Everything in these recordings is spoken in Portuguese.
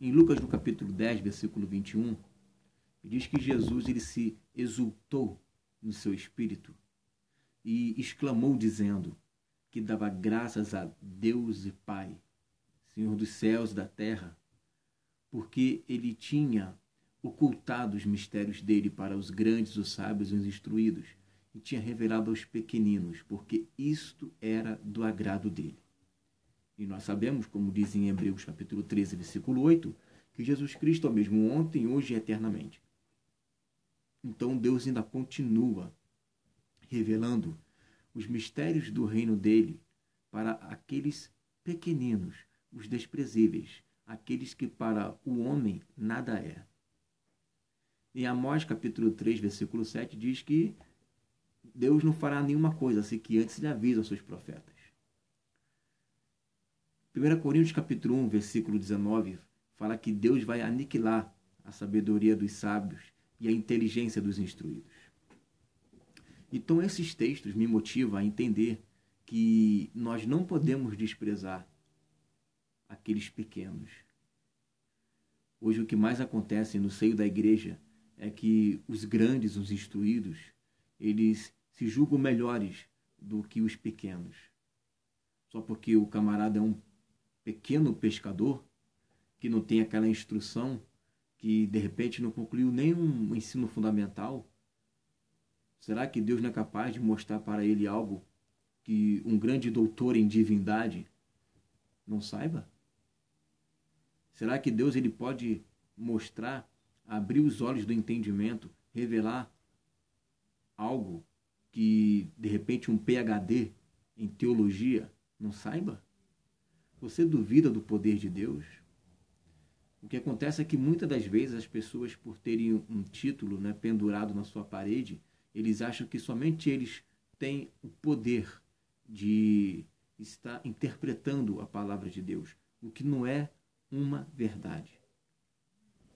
Em Lucas, no capítulo 10, versículo 21, diz que Jesus ele se exultou no seu espírito e exclamou dizendo que dava graças a Deus e Pai, Senhor dos céus e da terra, porque ele tinha ocultado os mistérios dele para os grandes, os sábios e os instruídos, e tinha revelado aos pequeninos, porque isto era do agrado dele. E nós sabemos, como diz em Hebreus capítulo 13, versículo 8, que Jesus Cristo é o mesmo ontem, hoje e eternamente. Então Deus ainda continua revelando os mistérios do reino dele para aqueles pequeninos, os desprezíveis, aqueles que para o homem nada é. Em Amós capítulo 3, versículo 7, diz que Deus não fará nenhuma coisa assim que antes ele avisa aos seus profetas. 1 Coríntios capítulo 1, versículo 19, fala que Deus vai aniquilar a sabedoria dos sábios e a inteligência dos instruídos. Então esses textos me motivam a entender que nós não podemos desprezar aqueles pequenos. Hoje o que mais acontece no seio da igreja é que os grandes, os instruídos, eles se julgam melhores do que os pequenos. Só porque o camarada é um pequeno pescador, que não tem aquela instrução, que de repente não concluiu nenhum ensino fundamental. Será que Deus não é capaz de mostrar para ele algo que um grande doutor em divindade não saiba? Será que Deus ele pode mostrar, abrir os olhos do entendimento, revelar algo que, de repente, um PhD em teologia não saiba? Você duvida do poder de Deus? O que acontece é que muitas das vezes as pessoas, por terem um título, né, pendurado na sua parede, eles acham que somente eles têm o poder de estar interpretando a palavra de Deus, o que não é uma verdade.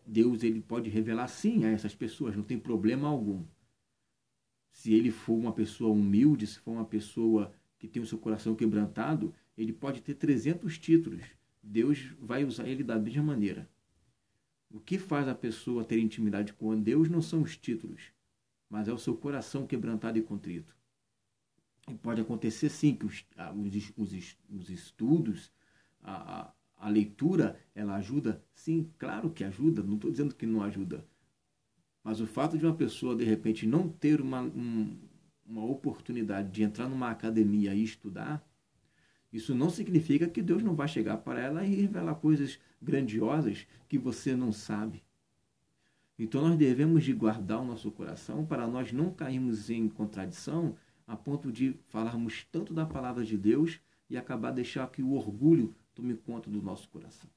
Deus ele pode revelar sim a essas pessoas, não tem problema algum. Se ele for uma pessoa humilde, se for uma pessoa que tem o seu coração quebrantado, ele pode ter 300 títulos. Deus vai usar ele da mesma maneira. O que faz a pessoa ter intimidade com Deus não são os títulos, mas é o seu coração quebrantado e contrito. E pode acontecer sim que os estudos, a leitura, ela ajuda? Sim, claro que ajuda, não estou dizendo que não ajuda. Mas o fato de uma pessoa, de repente, não ter uma oportunidade de entrar numa academia e estudar, isso não significa que Deus não vai chegar para ela e revelar coisas grandiosas que você não sabe. Então nós devemos de guardar o nosso coração para nós não cairmos em contradição a ponto de falarmos tanto da palavra de Deus e acabar deixando que o orgulho tome conta do nosso coração.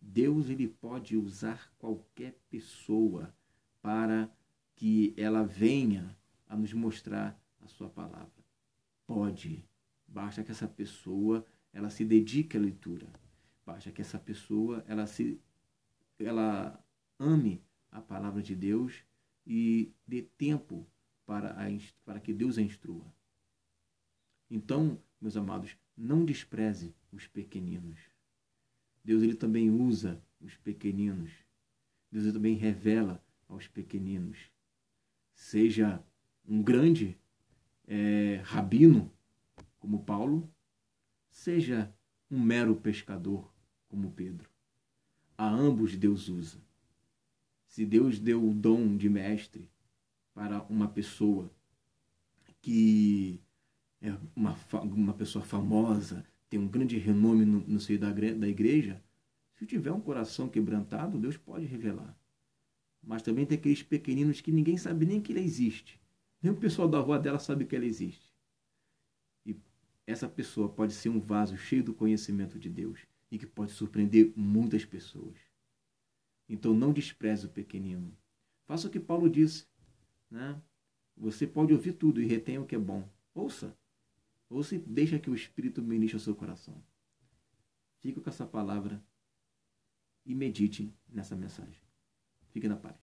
Deus ele pode usar qualquer pessoa para que ela venha a nos mostrar a sua palavra. Pode. Basta que essa pessoa ela se dedique à leitura. Basta que essa pessoa ela ame a palavra de Deus e dê tempo para que Deus a instrua. Então, meus amados, não despreze os pequeninos. Deus ele também usa os pequeninos. Deus ele também revela aos pequeninos. Seja um grande rabino, como Paulo, seja um mero pescador, como Pedro. A ambos Deus usa. Se Deus deu o dom de mestre para uma pessoa que é uma pessoa famosa, tem um grande renome no seio da igreja, se tiver um coração quebrantado, Deus pode revelar. Mas também tem aqueles pequeninos que ninguém sabe nem que ele existe. Nem o pessoal da rua dela sabe que ela existe. E essa pessoa pode ser um vaso cheio do conhecimento de Deus e que pode surpreender muitas pessoas. Então não despreze o pequenino. Faça o que Paulo disse, né? Você pode ouvir tudo e retém o que é bom. Ouça. Ouça e deixa que o Espírito ministre o seu coração. Fique com essa palavra e medite nessa mensagem. Fique na paz.